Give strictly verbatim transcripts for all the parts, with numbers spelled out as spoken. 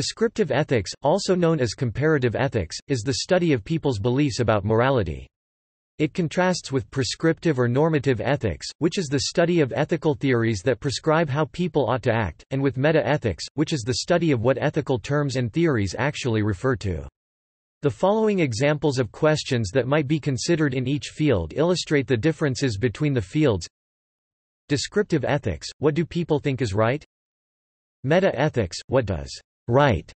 Descriptive ethics, also known as comparative ethics, is the study of people's beliefs about morality. It contrasts with prescriptive or normative ethics, which is the study of ethical theories that prescribe how people ought to act, and with meta-ethics, which is the study of what ethical terms and theories actually refer to. The following examples of questions that might be considered in each field illustrate the differences between the fields. Descriptive ethics, what do people think is right? Meta-ethics, what does right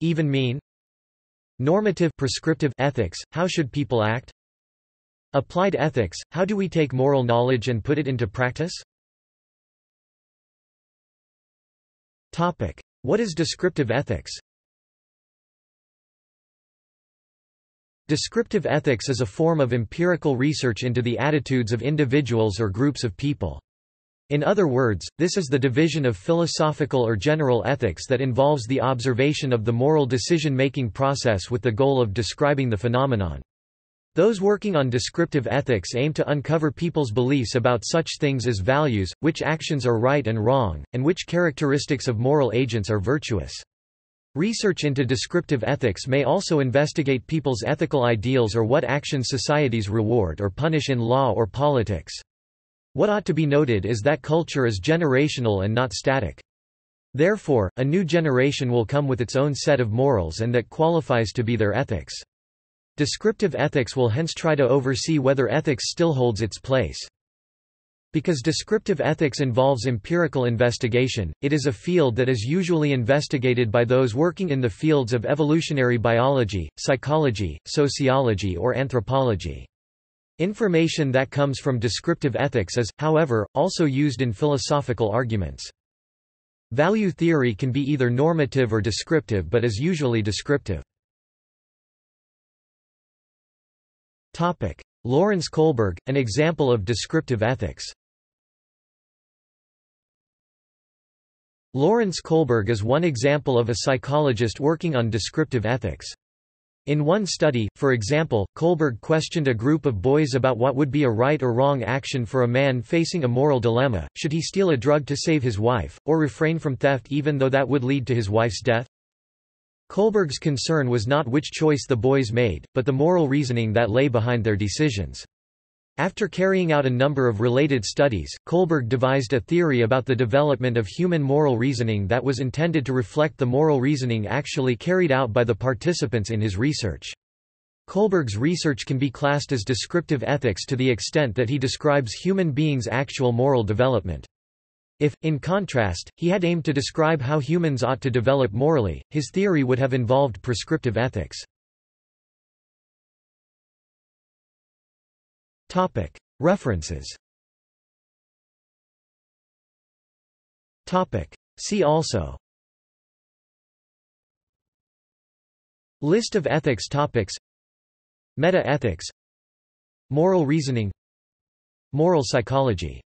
even mean? Normative prescriptive ethics, how should people act? Applied ethics, how do we take moral knowledge and put it into practice? Topic: What is descriptive ethics? Descriptive ethics is a form of empirical research into the attitudes of individuals or groups of people. In other words, this is the division of philosophical or general ethics that involves the observation of the moral decision-making process with the goal of describing the phenomenon. Those working on descriptive ethics aim to uncover people's beliefs about such things as values, which actions are right and wrong, and which characteristics of moral agents are virtuous. Research into descriptive ethics may also investigate people's ethical ideals or what actions societies reward or punish in law or politics. What ought to be noted is that culture is generational and not static. Therefore, a new generation will come with its own set of morals and that qualifies to be their ethics. Descriptive ethics will hence try to oversee whether ethics still holds its place. Because descriptive ethics involves empirical investigation, it is a field that is usually investigated by those working in the fields of evolutionary biology, psychology, sociology, or anthropology. Information that comes from descriptive ethics is, however, also used in philosophical arguments. Value theory can be either normative or descriptive, but is usually descriptive. Topic: Lawrence Kohlberg, an example of descriptive ethics. Lawrence Kohlberg is one example of a psychologist working on descriptive ethics. In one study, for example, Kohlberg questioned a group of boys about what would be a right or wrong action for a man facing a moral dilemma: should he steal a drug to save his wife, or refrain from theft even though that would lead to his wife's death? Kohlberg's concern was not which choice the boys made, but the moral reasoning that lay behind their decisions. After carrying out a number of related studies, Kohlberg devised a theory about the development of human moral reasoning that was intended to reflect the moral reasoning actually carried out by the participants in his research. Kohlberg's research can be classed as descriptive ethics to the extent that he describes human beings' actual moral development. If, in contrast, he had aimed to describe how humans ought to develop morally, his theory would have involved prescriptive ethics. References. See also: List of ethics topics, Meta-ethics, Moral reasoning, Moral psychology.